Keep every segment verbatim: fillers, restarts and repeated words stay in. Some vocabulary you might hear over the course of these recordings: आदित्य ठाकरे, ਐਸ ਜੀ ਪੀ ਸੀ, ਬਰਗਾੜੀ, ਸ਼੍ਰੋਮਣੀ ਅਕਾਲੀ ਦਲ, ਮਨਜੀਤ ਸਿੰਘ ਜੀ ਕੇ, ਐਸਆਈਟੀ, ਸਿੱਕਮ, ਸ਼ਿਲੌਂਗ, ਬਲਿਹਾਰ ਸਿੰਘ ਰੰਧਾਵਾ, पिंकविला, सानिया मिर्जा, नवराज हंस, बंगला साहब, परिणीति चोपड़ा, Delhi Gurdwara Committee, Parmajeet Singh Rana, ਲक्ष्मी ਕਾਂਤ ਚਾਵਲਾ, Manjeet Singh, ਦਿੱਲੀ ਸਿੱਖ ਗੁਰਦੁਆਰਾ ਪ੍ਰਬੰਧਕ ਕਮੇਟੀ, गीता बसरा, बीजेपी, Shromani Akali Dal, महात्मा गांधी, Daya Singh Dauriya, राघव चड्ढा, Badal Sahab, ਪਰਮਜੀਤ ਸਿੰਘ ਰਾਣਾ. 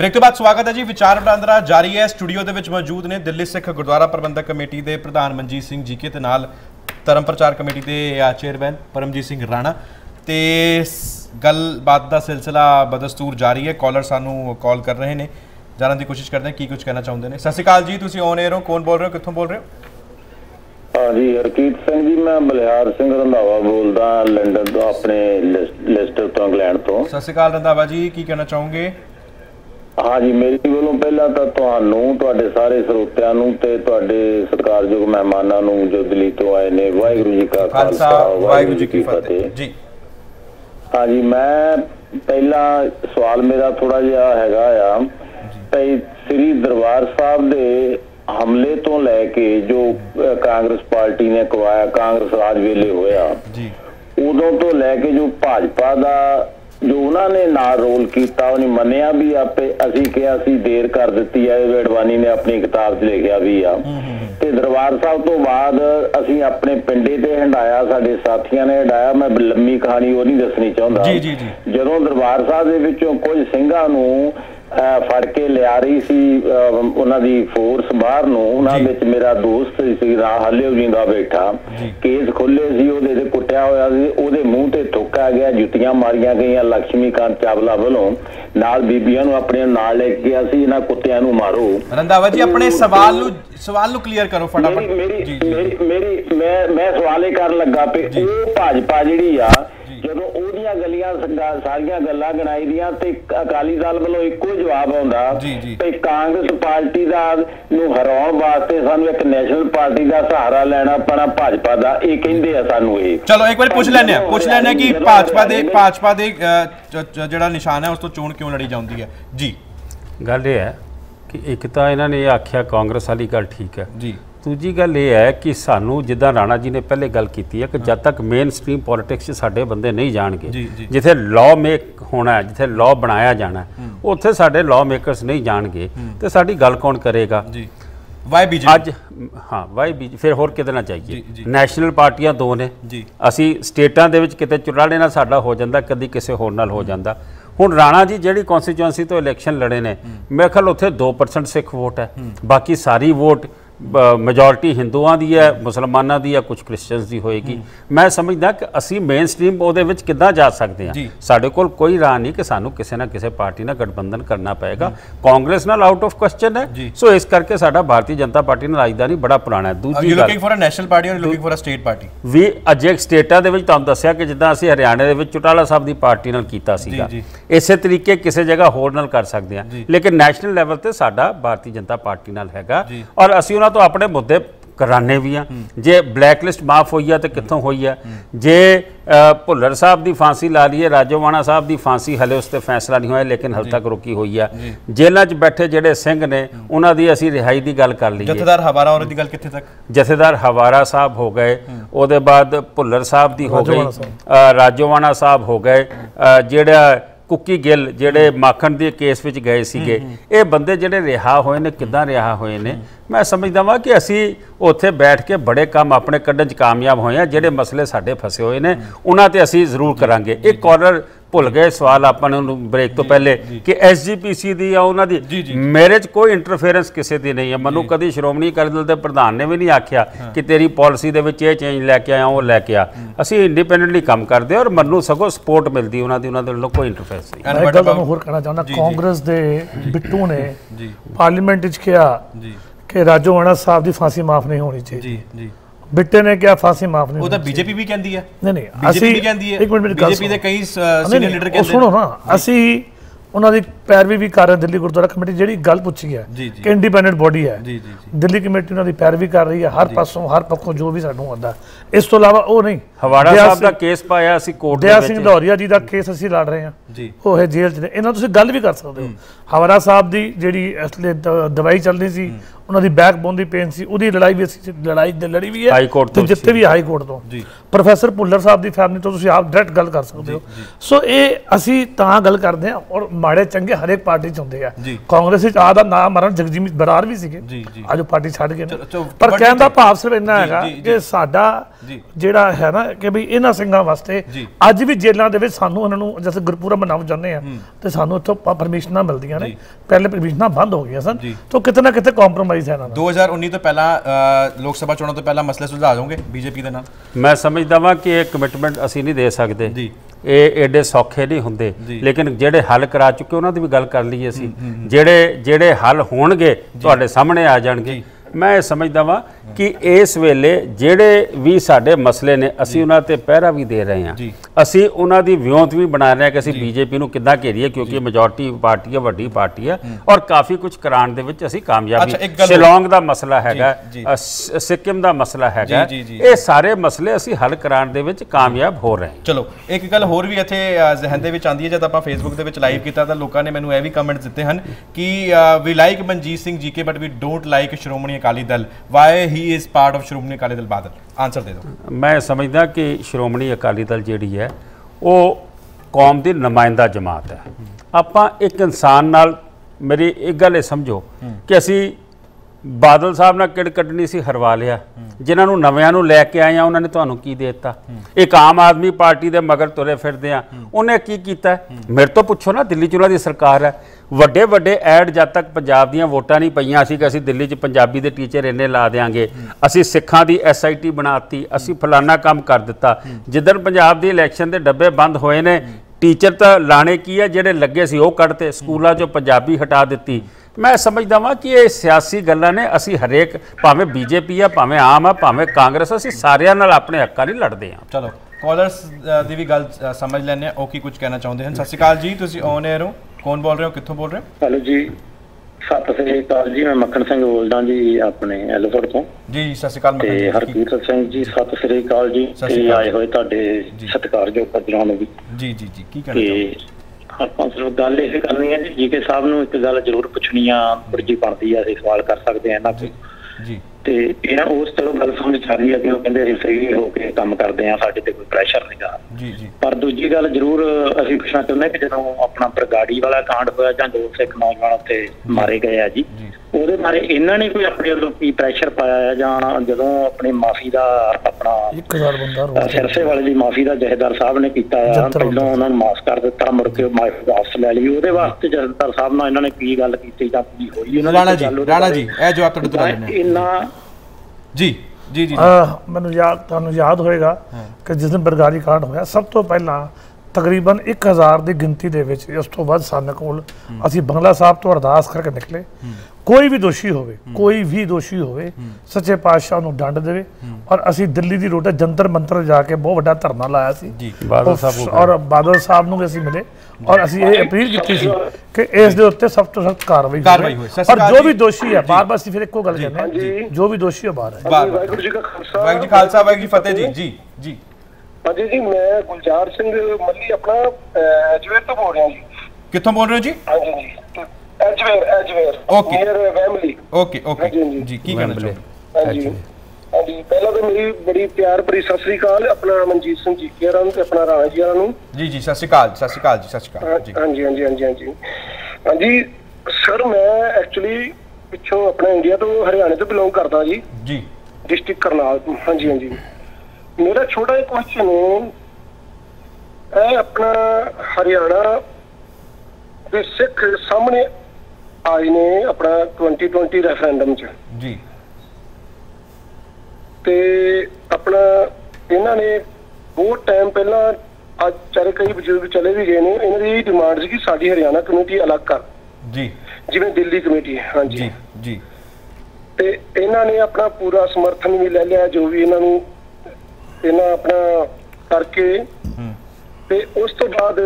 Break तो बाद स्वागत है जी। विचार ਵਟਾਂਦਰਾ जारी है। स्टूडियो ਦੇ ਵਿੱਚ ਮੌਜੂਦ ਨੇ ਦਿੱਲੀ ਸਿੱਖ ਗੁਰਦੁਆਰਾ ਪ੍ਰਬੰਧਕ ਕਮੇਟੀ ਦੇ ਪ੍ਰਧਾਨ ਮਨਜੀਤ ਸਿੰਘ ਜੀ ਕੇ ਤੇ ਨਾਲ ਧਰਮ ਪ੍ਰਚਾਰ ਕਮੇਟੀ ਦੇ ਚੇਅਰਮੈਨ ਪਰਮਜੀਤ ਸਿੰਘ ਰਾਣਾ ਤੇ ਗੱਲਬਾਤ ਦਾ ਸਿਲਸਿਲਾ ਬਦਸਤੂਰ ਜਾਰੀ ਹੈ। ਕਾਲਰ ਸਾਨੂੰ ਕਾਲ ਕਰ ਰਹੇ ਨੇ, ਜਾਣਨ ਦੀ ਕੋਸ਼ਿਸ਼ ਕਰਦੇ ਹਾਂ ਕੀ ਕੁਝ ਕਹਿਣਾ ਚਾਹੁੰਦੇ ਨੇ। ਸਤਿ ਸ਼੍ਰੀ ਅਕਾਲ ਜੀ, ਤੁਸੀਂ ਔਨ 에ਅਰ ਹੋ, ਕੌਣ ਬੋਲ ਰਹੇ ਹੋ, ਕਿੱਥੋਂ ਬੋਲ ਰਹੇ ਹੋ? ਹਾਂ ਜੀ, ਹਰਕੀਤ ਸਿੰਘ ਜੀ, ਮੈਂ ਬਲਿਹਾਰ ਸਿੰਘ ਰੰਧਾਵਾ ਬੋਲਦਾ ਲੰਡਨ ਤੋਂ, ਆਪਣੇ ਲੈਸਟਰ ਤੋਂ, ਇੰਗਲੈਂਡ ਤੋਂ। ਸਤਿ ਸ਼੍ਰੀ ਅਕਾਲ ਰੰਧਾਵਾ ਜੀ, ਕੀ ਕਹਿਣਾ ਚਾਹੋਗੇ? हाँ जी, मेरे वालों पहला तो तुहानू, सारे स्रोतियां नू ते तुहाडे सरकारयोग मेहमानां नू जो दिल्ली तो आए ने, वाहिगुरू जी का खालसा वाहिगुरू जी की फतेह जी। हाँ जी, मैं पहला सवाल मेरा थोड़ा जिहा हैगा आ भाई, श्री दरबार साहब दे हमले तो लैके जो कांग्रेस पार्टी ने करवाया, कांग्रेस राज वेले होया, उदों तो लैके जो भाजपा दा जो उन्होंने ना रोल किया, उन्हें मनिया भी, आपे असी कहा सी देर कर दी है, अडवाणी ने अपनी किताब लिखा भी आ। दरबार साहब तो बाद असी अपने पिंडे ते हंडाया, साडे साथियां ने हंडाया, मैं लंबी कहानी वो नहीं दसनी चाहता। जदों दरबार साहब दे विचों कुछ ਸਿੰਘਾਂ ਨੂੰ ਫੜ ਕੇ ਲਿਆ ਰਹੀ ਸੀ ਉਹਨਾਂ ਦੀ ਫੋਰਸ ਬਾਹਰ ਨੂੰ, ਉਹਨਾਂ ਵਿੱਚ ਮੇਰਾ ਦੋਸਤ ਸੀ ਰਾਹਲਿਓ ਜਿੰਦਾ ਬੈਠਾ, ਕੇਸ ਖੁੱਲੇ ਸੀ ਉਹਦੇ ਤੇ, ਕੁੱਟਿਆ ਹੋਇਆ ਸੀ, ਉਹਦੇ ਮੂੰਹ ਤੇ ਥੁੱਕਿਆ ਗਿਆ, ਜੁੱਤੀਆਂ ਮਾਰੀਆਂ ਗਈਆਂ ਲక్ష్ਮੀ ਕਾਂਤ ਚਾਵਲਾ ਵੱਲੋਂ, ਨਾਲ ਬੀਬੀਆਂ ਨੂੰ ਆਪਣੇ ਨਾਲ ਲੈ ਕੇ ਗਿਆ ਸੀ, ਇਹਨਾਂ ਕੁੱਤਿਆਂ ਨੂੰ ਮਾਰੋ। ਰੰਧਾਵਾ ਜੀ, ਆਪਣੇ ਸਵਾਲ ਨੂੰ ਸਵਾਲ ਨੂੰ ਕਲੀਅਰ ਕਰੋ ਫਟਾਫਟ। ਮੇਰੀ ਮੇਰੀ ਮੈਂ ਮੈਂ ਸਵਾਲ ਇਹ ਕਰਨ ਲੱਗਾ ਪਈ, ਉਹ ਭਾਜਪਾ ਜਿਹੜੀ ਆ ਜਦੋਂ ਉਹਦੀਆਂ ਗਲੀਆਂ ਸਾਰੀਆਂ ਗੱਲਾਂ ਗਣਾਈ ਦੀਆਂ ਤੇ ਅਕਾਲੀ ਦਲ ਵੱਲੋਂ ਇੱਕੋ ਜਵਾਬ ਆਉਂਦਾ ਤੇ ਕਾਂਗਰਸ ਪਾਰਟੀ ਦਾ ਨੂੰ ਹਰਾਉਣ ਵਾਸਤੇ ਸਾਨੂੰ ਇੱਕ ਨੈਸ਼ਨਲ ਪਾਰਟੀ ਦਾ ਸਹਾਰਾ ਲੈਣਾ ਪੈਣਾ, ਭਾਜਪਾ ਦਾ, ਇਹ ਕਹਿੰਦੇ ਆ ਸਾਨੂੰ। ਇਹ ਚਲੋ ਇੱਕ ਵਾਰੀ ਪੁੱਛ ਲੈਣੇ ਆ ਪੁੱਛ ਲੈਣੇ ਆ ਕਿ ਭਾਜਪਾ ਦੇ ਭਾਜਪਾ ਦੇ ਜਿਹੜਾ ਨਿਸ਼ਾਨ ਹੈ ਉਸ ਤੋਂ ਚੋਣ ਕਿਉਂ ਲੜੀ ਜਾਂਦੀ ਹੈ ਜੀ? ਗੱਲ ਇਹ ਹੈ ਕਿ ਇੱਕ ਤਾਂ ਇਹਨਾਂ ਨੇ ਆਖਿਆ ਕਾਂਗਰਸ ਵਾਲੀ ਗੱਲ ਠੀਕ ਹੈ ਜੀ, दूजी गल ये है कि सानू जिदा राणा जी ने पहले गल की है कि जब तक मेन स्ट्रीम पॉलिटिक्स साढ़े बंदे नहीं जाएंगे, जिथे लॉ मेक होना है, जिथे लॉ बनाया जाना है, उत्थे साढ़े लॉ मेकरस नहीं जाएंगे तो साड़ी गल कौन करेगा? वाई बीजेपी अज हाँ वाई बीजेपी फिर होर किदे ना चाहिए? नैशनल पार्टियां दो ने, असी स्टेटां दे विच किते चुराले नाल साडा हो जांदा, कदी किसे होर नाल हो जांदा। हुण राणा जी जिहड़ी कॉन्स्टिट्यूएंसी तो इलैक्शन लड़े ने, मेरे ख्याल उत्थे दो परसेंट सिख वोट है, बाकी सारी वोट मेजोरिटी हिंदुआं दी है, मुसलमानां दी है, कुछ क्रिश्चियंस दी होएगी। मैं समझदा कि असी मेन स्ट्रीम ओहदे विच किद्दां जा सकदे हां, साडे कोल कोई राह नहीं कि सानू किसी ना किसी पार्टी नाल गठबंधन करना पएगा, कांग्रेस नाल आउट ऑफ क्वेश्चन है। सो इस करके साडा भारतीय जनता पार्टी नाल अज दा नहीं बड़ा पुराना है। दूजी looking for a national party और looking for a state party we अजे स्टेटां दे विच तुहानू दस्सिया कि जिद्दां असी हरियाणा दे विच चौटाला साहब दी पार्टी नाल कीता सीगा, इसे तरीके किसी जगह होर नाल कर सकदे हां, लेकिन नैशनल लेवल ते साडा भारतीय जनता पार्टी नाल हैगा और असी तो अपने मुद्दे कराने भी हैं। जे ब्लैकलिस्ट माफ हुई है तो कितों हुई है, जे भुल्लर साहब की फांसी ला लीए, राजोवाणा साहब की फांसी हले उस पर फैसला नहीं हुआ, लेकिन हल तक रुकी हुई है। जेलों च बैठे जोड़े सिंह ने उन्होंने असी रिहाई की गल कर ली, जथेदार हवारा और गल कित्थे तक, जथेदार हवारा साहब हो गए, उसदे बाद भुल्लर साहब की हो गई, राजोवाणा साहब हो गए, जोड़ा कुकी गिल जिहड़े माखण दे केस विच गए सीगे, ये बंदे जिहड़े रिहा होए ने किद्दां रिहा होए ने? मैं समझदा वां कि असी उत्थे बैठ के बड़े काम अपने कड्ढण च कामयाब होए आ, जिहड़े मसले साडे फसे होए ने उन्हां ते असी जरूर करांगे। एक कॉलर भुल गए सवाल आपां नूं ब्रेक तो पहले कि एस जी पी सी दी आ उन्हां दी मेरे च कोई इंटरफेरेंस किसी दी नहीं है, मैनूं कदी श्रोमणी अकाली दल दे प्रधान ने भी नहीं आख्या कि तेरी पॉलिसी दे विच इह चेंज लैके आया ओह लैके आ, असी इंडिपेंडेंटली काम करदे और मैनूं सगों सपोर्ट मिलदी उन्हां दी, उन्हां दे कोई इंटरफेरेंस नहीं। मैं तुहानूं होर कहना चाहुंदा, कांग्रेस दे बिट्टू ने पार्लीमेंट विच किहा कि राजोवाणा साहब की फांसी माफ नहीं होनी चाहिए, बिट्टे ने क्या फांसी माफ नहीं, बीजेपी भी कहती है, नहीं नहीं असी एक मिनट बीजेपी दे कई सीनियर लीडर कहते हैं, सुनो ना असी उन्होंने पैरवी भी कर रहे, दिल्ली गुरुद्वारा कमेटी जी गल पूछी है कि इंडिपेंडेंट बॉडी है, दिल्ली कमेटी उन्होंने पैरवी कर रही है हर पासों, हर पक्षों जो भी सानू आता है। इस तो अलावा वो नहीं, हवाड़ा साहब दा केस पाया असी कोर्ट, दया सिंह दौरिया जी का केस असी लड़ रहे हैं, वो है जेल च ने, इन्हां तुसीं गल भी कर सकते हो। हवाड़ा साहब की जिहड़ी असली दवाई चलनी सी, उन्होंने बैकबोन की पेन सी, उहदी लड़ाई भी असी लड़ाई लड़ी भी है जितने भी हाई कोर्ट तो, प्रोफैसर भुल्लर साहब की फैमिली तो तुसीं आप डायरैक्ट गल कर सकते हो। सो ये असी तां गल करदे हां और माड़े चंगे हरेक पार्टी चाहते हैं कांग्रेस आ ना मरण जगजीत बरार भी सी आज पार्टी छड़ गए पर कहने का भाव सिर्फ इन्ना है कि साडा जिहड़ा है ना कि भी इन्हां सिंघां वास्ते अज भी जेलों के सानू इन्होंने जैसे गुरपुरब मनाना चाहते हैं तो सानू इत्थों परमिशनां मिलदियां ने पहले परमिशनां बंद हो गई सन तो कितने ना कितने कॉम्प्रोमाइज़ है ना दो हज़ार उन्नीस तो पहला लोग सभा चुनाव तो पहला मसले सुलझा दोगे बीजेपी के नाल मैं समझदा वां कि ये कमिटमेंट असीं नहीं दे सकदे ਇਹ ਐਡੇ ਸੌਖੇ नहीं ਹੁੰਦੇ लेकिन ਜਿਹੜੇ ਹੱਲ ਕਰਾ ਚੁੱਕੇ ਉਹਨਾਂ ਦੀ भी गल कर लीए ਅਸੀਂ ਜਿਹੜੇ ਜਿਹੜੇ ਹੱਲ ਹੋਣਗੇ ਤੁਹਾਡੇ ਸਾਹਮਣੇ आ ਜਾਣਗੇ मैं ये समझदा ਵਾਂ कि इस ਵੇਲੇ ਜਿਹੜੇ भी ਸਾਡੇ ਮਸਲੇ ਨੇ ਅਸੀਂ ਉਹਨਾਂ ਤੇ ਪਹਿਰਾ भी दे रहे ਹਾਂ ਅਸੀਂ ਉਹਨਾਂ ਦੀ ਵਿਉਂਤ भी ਬਣਾ ਰਹੇ ਹਾਂ ਕਿ ਅਸੀਂ ਬੀਜੇਪੀ ਨੂੰ ਕਿੱਦਾਂ ਘੇਰੀਏ ਕਿਉਂਕਿ ਮੈਜੋਰਟੀ ਪਾਰਟੀ ਹੈ ਵੱਡੀ ਪਾਰਟੀ ਹੈ ਔਰ ਕਾਫੀ ਕੁਝ ਕਰਾਉਣ ਦੇ ਵਿੱਚ ਅਸੀਂ ਕਾਮਯਾਬੀ ਸ਼ਿਲੌਂਗ ਦਾ ਮਸਲਾ ਹੈਗਾ ਸਿੱਕਮ ਦਾ ਮਸਲਾ ਹੈਗਾ ਇਹ ਸਾਰੇ ਮਸਲੇ ਅਸੀਂ ਹੱਲ ਕਰਾਉਣ ਦੇ ਵਿੱਚ ਕਾਮਯਾਬ ਹੋ ਰਹੇ ਹਾਂ। ਚਲੋ ਇੱਕ ਗੱਲ ਹੋਰ ਵੀ ਇੱਥੇ ਜ਼ਹਿਨ ਦੇ ਵਿੱਚ ਆਉਂਦੀ ਹੈ ਜਦ ਆਪਾਂ ਫੇਸਬੁੱਕ ਦੇ ਵਿੱਚ ਲਾਈਵ ਕੀਤਾ ਤਾਂ ਲੋਕਾਂ ਨੇ ਮੈਨੂੰ ਇਹ ਵੀ ਕਮੈਂਟਸ ਦਿੱਤੇ ਹਨ ਕਿ ਵੀ ਲਾਈਕ ਮਨਜੀਤ ਸਿੰਘ ਜੀ ਕੇ but we don't like ਸ਼੍ਰੋਮਣੀ ਅਕਾਲੀ ਦਲ why he इस part of Shiromani Akali Dal Badal answer दे दो। मैं समझदा कि श्रोमणी अकाली दल जी है वो कौम की नुमाइंदा जमात है आपां एक इंसान नाल मेरी एक गल समझो कि असी बादल साहब ने किड़ कड्डनी सी हरवा लिया जिन्होंने नव्या लैके आए हैं उन्होंने तुहानू की देता एक आम आदमी पार्टी के मगर तुरे फिरदे आ उन्हें की कीता मेरे तो पुछो ना दिल्ली चुनाव की सरकार है ਵੱਡੇ ਵੱਡੇ ਐਡ ਜਦ ਤੱਕ ਪੰਜਾਬ ਦੀਆਂ ਵੋਟਾਂ ਨਹੀਂ ਪਈਆਂ ਸੀ ਕਿ ਅਸੀਂ ਦਿੱਲੀ 'ਚ ਪੰਜਾਬੀ ਦੇ ਟੀਚਰ ਇੰਨੇ ਲਾ ਦਿਆਂਗੇ ਅਸੀਂ ਸਿੱਖਾਂ ਦੀ ਐਸਆਈਟੀ ਬਣਾਤੀ ਅਸੀਂ ਫਲਾਨਾ ਕੰਮ ਕਰ ਦਿੱਤਾ ਜਿੱਦਣ ਪੰਜਾਬ ਦੀ ਇਲੈਕਸ਼ਨ ਦੇ ਡੱਬੇ ਬੰਦ ਹੋਏ ਨੇ ਟੀਚਰ ਤਾਂ ਲਾਣੇ ਕੀ ਹੈ ਜਿਹੜੇ ਲੱਗੇ ਸੀ ਉਹ ਕੱਢਤੇ ਸਕੂਲਾਂ 'ਚੋਂ ਪੰਜਾਬੀ ਹਟਾ ਦਿੱਤੀ। मैं समझदा वाँ कि ये सियासी गल्लां ने असी हरेक भावें बीजेपी आ भावें आम आ भावें कांग्रेस असी सारियां नाल अपने हक्कां लई लड़दे हां। चलो कॉलर्स दी भी गल समझ लैंदे आ ओकी कुछ कहना चाहुंदे हन। सत श्री अकाल जी तुसीं ऑन एयर हो कौन बोल रहे हो कित्थों बोल रहे हो? हेलो जी सत श्री अकाल जी मैं मक्खन सिंह बोलदा जी अपने एलोफोर्ड तो जी सत श्री अकाल मक्खन जी हरकीरत सिंह जी सत श्री अकाल जी आए होए तुहाडे सत्कारयोग पदरां नूं जी जी जी की कहना चाहुंदे ਆਪਾਂ ਸਿਰਫ ਗੱਲ ਇਹ ਕਰਨੀ ਹੈ ਜੀ ਜੀ ਕੇ ਸਾਹਿਬ ਨੂੰ ਇੱਕ ਗੱਲ ਜ਼ਰੂਰ ਪੁੱਛਣੀ ਆ ਵਰਜੀ ਬਣਦੀ ਆ ਅਸੀਂ ਸਵਾਲ ਕਰ ਸਕਦੇ ਆ ਇਹਨਾਂ ਤੋਂ ਜੀ ਤੇ ਇਹਨਾਂ ਉਸ ਚਲੋ ਗੱਲ ਸਮਝ ਆ ਰਹੀ ਆ ਕਿ ਉਹ ਕਹਿੰਦੇ ਅਸੀਂ ਫ੍ਰੀ ਹੋ ਕੇ ਕੰਮ ਕਰਦੇ ਆ ਸਾਡੇ ਤੇ ਕੋਈ ਪ੍ਰੈਸ਼ਰ ਨਹੀਂਗਾ ਜੀ ਜੀ ਪਰ ਦੂਜੀ ਗੱਲ ਜ਼ਰੂਰ ਅਸੀਂ ਪੁੱਛਣਾ ਚਾਹੁੰਦੇ ਕਿ ਜਦੋਂ ਆਪਣਾ ਬਰਗਾੜੀ ਵਾਲਾ ਕਾਂਡ ਹੋਇਆ ਜਾਂ ਦੋ ਸਿੱਖ ਨੌਜਵਾਨ ਉੱਥੇ ਮਾਰੇ ਗਏ ਆ ਜੀ ਉਹਦੇ ਬਾਰੇ ਇਹਨਾਂ ਨੇ ਕੋਈ ਆਪਣੇ ਵੱਲੋਂ ਕੀ ਪ੍ਰੈਸ਼ਰ ਪਾਇਆ ਜਾਂ ਜਦੋਂ ਆਪਣੇ ਮਾਫੀ ਦਾ ਆਪਣਾ ਸਿਰਸੇ ਵਾਲੇ ਦੀ ਮਾਫੀ ਦਾ ਜਥੇਦਾਰ ਸਾਹਿਬ ਨੇ ਕੀਤਾ ਪਹਿਲਾਂ ਉਹਨਾਂ ਨੂੰ ਮਾਫ ਕਰ ਦਿੱਤਾ ਮੁੜ ਕੇ ਮਾਫੀ ਵਾਪਸ ਲੈ ਲਈ ਉਹਦੇ ਵਾਸਤੇ ਜਥੇਦਾਰ ਸਾਹਿਬ ਨਾਲ ਇਹਨਾਂ ਨੇ ਕੀ ਗੱਲ ਕੀਤੀ ਜਾਂ ਕੀ ਹੋਈ ਉਹਨਾਂ ਦੀ ਰਾਣਾ ਜੀ ਇਹ ਜਵਾਬ ਤੁਹਾਡੇ ਤੋਂ ਲੈਣਾ ਇਹਨਾਂ ਜੀ ਜੀ ਜੀ ਮੈਨੂੰ ਯਾਦ ਤੁਹਾਨੂੰ ਯਾਦ ਹੋਏਗਾ ਕਿ ਜਿਸ ਦਿਨ ਬਰਗਾੜੀ ਕਾਂਡ ਹੋਇਆ ਸਭ ਤੋਂ ਪਹਿਲਾਂ तकरीबन एक हज़ार की गिनती के उस तो बाद साने कोल असी बंगला साहब तो अरदास करके निकले कोई भी दोषी होवे कोई भी दोषी होवे सच्चे पातशाह नूं दंड देवे और असी दिल्ली की रोड जंतर मंतर जाके बहुत वड्डा धरना लाया सी और बादल साहब नूं असी मिले और असी ये अपील की थी कि इस दे उत्ते सब तो सख्त कार्रवाई होवे और जो भी दोषी है बार बार असी फिर इक्को गल कहंदे हां जो भी दोषी है बाहर वाहिगुरू जी का खालसा वाहिगुरू जी खालसा वाहिगुरू जी फतेह जी जी जी जी जी मैं गुलजार सिंह मली अपना एजवेर तो बोल रहा हूँ कितों बोल रहे हो जी हाँ जी जी एजवेर एजवेर ओके मेरे फैमिली ओके ओके जी जी की कहना चाहिए हाँ जी हाँ जी पहला तो मेरी बड़ी प्यार भरी सत श्री अकाल अपना मनजीत सिंह जी के राम से अपना राणा जी रानू जी जी सत श्री अकाल सत श्री अकाल जी सत श्री अकाल जी हाँ जी हाँ जी हाँ जी हाँ जी हाँ जी सर मैं एक्चुअली पिछों अपना इंडिया तो हरियाणा तो बिलोंग करता जी जी डिस्ट्रिक्ट करनाल हाँ जी हाँ जी मेरा छोटा एक क्वेश्चन है अपना हरियाणा के सिख सामने आए ने अपना ट्वेंटी ट्वेंटी रेफरेंडम च जी ते अपना इन्हां ने बहुत टाइम पहला अज चारे कई बजुर्ग चले भी गए ने इन्हां दी डिमांड सी कि साडी हरियाणा कमेटी अलग कर जी जिवें दिल्ली कमेटी है हाँ जी जी ते इन्हां ने अपना पूरा समर्थन भी ले लिया जो भी इन्हां नूं ਇਹਨਾਂ ਆਪਣਾ ਕਰਕੇ ਤੇ ਉਸ ਤੋਂ ਬਾਅਦ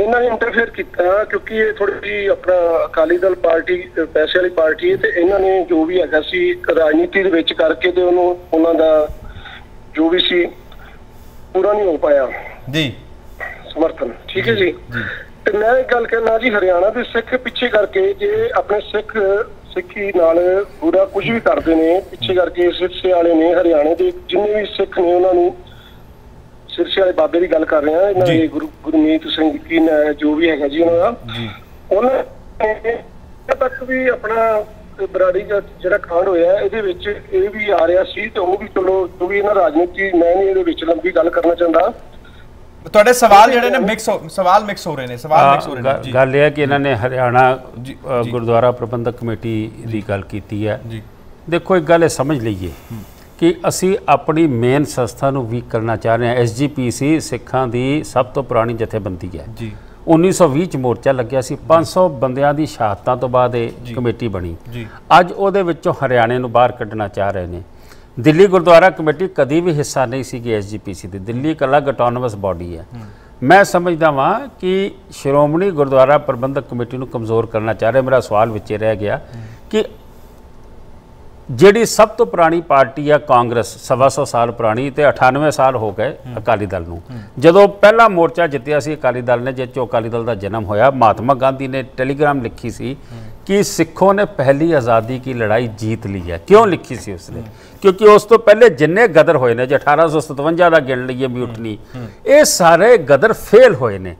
ਇਹਨਾਂ ਨੇ ਇੰਟਰਫੇਅਰ ਕੀਤਾ ਕਿਉਂਕਿ ਇਹ ਥੋੜੀ ਜਿਹੀ ਆਪਣਾ ਅਕਾਲੀ ਦਲ ਪਾਰਟੀ ਪੈਸੇ ਵਾਲੀ ਪਾਰਟੀ ਹੈ ਤੇ ਇਹਨਾਂ ਨੇ ਜੋ ਵੀ ਹੈਗਾ ਸੀ ਰਾਜਨੀਤੀ ਦੇ ਵਿੱਚ ਕਰਕੇ ਤੇ ਉਹਨੂੰ ਉਹਨਾਂ ਦਾ ਜੋ ਵੀ ਸੀ ਪੂਰਾ ਨਹੀਂ ਹੋ ਪਾਇਆ ਜੀ ਸਮਰਥਨ ਠੀਕ ਹੈ ਜੀ ਤੇ ਮੈਂ ਇਹ ਗੱਲ ਕਹਿਣਾ ਜੀ ਹਰਿਆਣਾ ਦੇ ਸਿੱਖ ਪਿੱਛੇ ਕਰਕੇ ਜੇ ਆਪਣੇ ਸਿੱਖ ਸਿੱਖੀ ਨਾਲ ਬੁਰਾ ਕੁਝ ਵੀ ਕਰਦੇ ਨੇ ਪਿੱਛੇ ਕਰਕੇ ਸਿੱਖੇ ਵਾਲੇ ਨੇ ਹਰਿਆਣੇ ਦੇ ਜਿੰਨੇ ਵੀ ਸਿੱਖ ਨੇ ਉਹਨਾਂ ਨੂੰ सिरसे वाले बाबे की गल कर रहे हैं। इन्होंने गुरु गुरमीत सिंह की जो भी है जी उन्होंने उन्होंने तक भी अपना बराड़ी का जो कांड होया ये भी आ रहा सी तो वो भी चलो जो भी इन्होंने राजनीति मैं नहीं ये लंबी गल करना चाहता। ਤੁਹਾਡੇ सवाल ਜਿਹੜੇ ਨੇ ਮਿਕਸ सवाल मिक्स हो रहे हैं सवाल मिक्स हो रहे हैं। ਗੱਲ ਇਹ ਹੈ ਕਿ ਇਹਨਾਂ ਨੇ ਹਰਿਆਣਾ ਗੁਰਦੁਆਰਾ ਪ੍ਰਬੰਧਕ ਕਮੇਟੀ ਦੀ ਗੱਲ ਕੀਤੀ ਹੈ। ਦੇਖੋ ਇੱਕ ਗੱਲ ਇਹ ਸਮਝ ਲਈਏ ਕਿ ਅਸੀਂ ਆਪਣੀ ਮੇਨ ਸੰਸਥਾ ਨੂੰ ਵੀਕ ਕਰਨਾ ਚਾਹ ਰਹੇ ਹਾਂ। ਐਸ ਜੀ ਪੀ ਸੀ ਸਿੱਖਾਂ ਦੀ ਸਭ ਤੋਂ ਪੁਰਾਣੀ ਜਥੇਬੰਦੀ ਹੈ ਜੀ। उन्नीस सौ बीस ਚ ਮੋਰਚਾ ਲੱਗਿਆ ਸੀ पाँच सौ ਬੰਦਿਆਂ ਦੀ ਸ਼ਹਾਦਤਾਂ ਤੋਂ ਬਾਅਦ ਇਹ ਕਮੇਟੀ ਬਣੀ। ਅੱਜ ਉਹਦੇ ਵਿੱਚੋਂ ਹਰਿਆਣੇ ਨੂੰ ਬਾਹਰ ਕੱਢਣਾ ਚਾਹ ਰਹੇ ਨੇ। दिल्ली गुरुद्वारा कमेटी कभी भी हिस्सा नहीं C S G P C दी। दिल्ली एक अलग ऑटोनोमस बॉडी है। मैं समझदा वहाँ कि श्रोमणी गुरुद्वारा प्रबंधक कमेटी को कमज़ोर करना चाह रहे। मेरा सवाल विच रह गया कि जिहड़ी सब तो पुरानी पार्टी है कांग्रेस सवा सौ साल पुरानी तो अठानवे साल हो गए अकाली दल नूं। जदों पहला मोर्चा जित्तिया सी अकाली दल ने जिस अकाली दल का जन्म होया महात्मा गांधी ने टैलीग्राम लिखी सी कि सिखों ने पहली आज़ादी की लड़ाई जीत ली है। क्यों लिखी सी उसने? क्योंकि उस तो पहले जिन्ने गदर होए ने जो अठारह सौ सतवंजा का गिण लीए म्यूटनी ये सारे गदर फेल होए ने।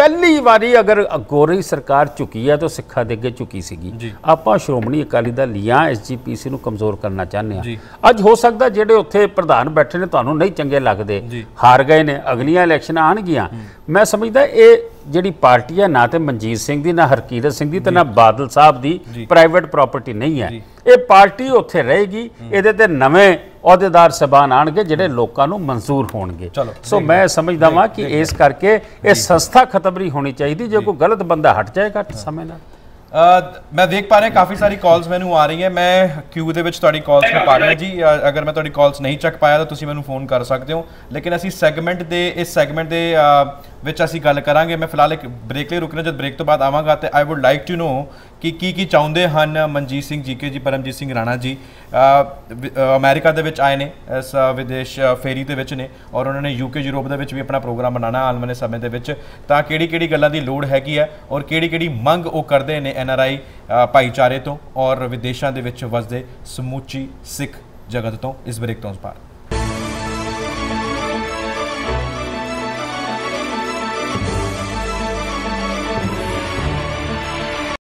पहली बारी अगर गोरी सरकार झुकी है तो सिखा दे अगे झुकी सी। आप श्रोमणी अकाली दल या एस जी पी सी कमज़ोर करना चाहते हैं। अज हो सकता जेडे उत्थे प्रधान बैठे ने तुहानू नहीं चंगे लगते हार गए ने अगलियां इलैक्शन आउणगियां। मैं समझदा ये जिहड़ी पार्टी है ना तो मनजीत सिंह दी ना हरकीरत सिंह दी ते ना बादल साहब दी प्राइवेट प्रॉपर्टी नहीं है। ये पार्टी उत्थे रहेगी। इहदे ते नवे अहदेदार साहबान आएंगे जिहड़े लोकां नूं मंजूर होणगे। सो मैं समझदा वां कि इस करके ये संस्था खत्म नहीं होनी चाहिए। जो कोई गलत बंदा हट जाएगा समय नाल Uh, मैं देख पा रहा काफ़ी सारी कॉल्स मैनू आ रही हैं। मैं क्यू के थोड़ी कॉल्स में पा रहा जी। अगर मैं थोड़ी कॉल्स नहीं चक पाया तो मैं फोन कर सकते हो। लेकिन असी सैगमेंट के इस सैगमेंट के विच असी गल करांगे। मैं फिलहाल एक ब्रेक ले रुकना। जब ब्रेक तो बाद आवांगा तो I would like to know कि की की चाहुंदे हन मनजीत सिंह जी के जी परमजीत सिंह राणा जी अमेरिका दे विच आए ने इस विदेश फेरी दे विच ने और उन्होंने यूके यूरोप दे विच भी अपना प्रोग्राम बनाना आने वाले समय दे विच। तां केड़ी केड़ी गल्लां दी लोड़ हैगी है और केड़ी केड़ी मंग वो करदे ने एन आर आई भाईचारे तो और विदेशां दे विच वसदे समूची सिख जगत तो। इस ब्रेक तो बाद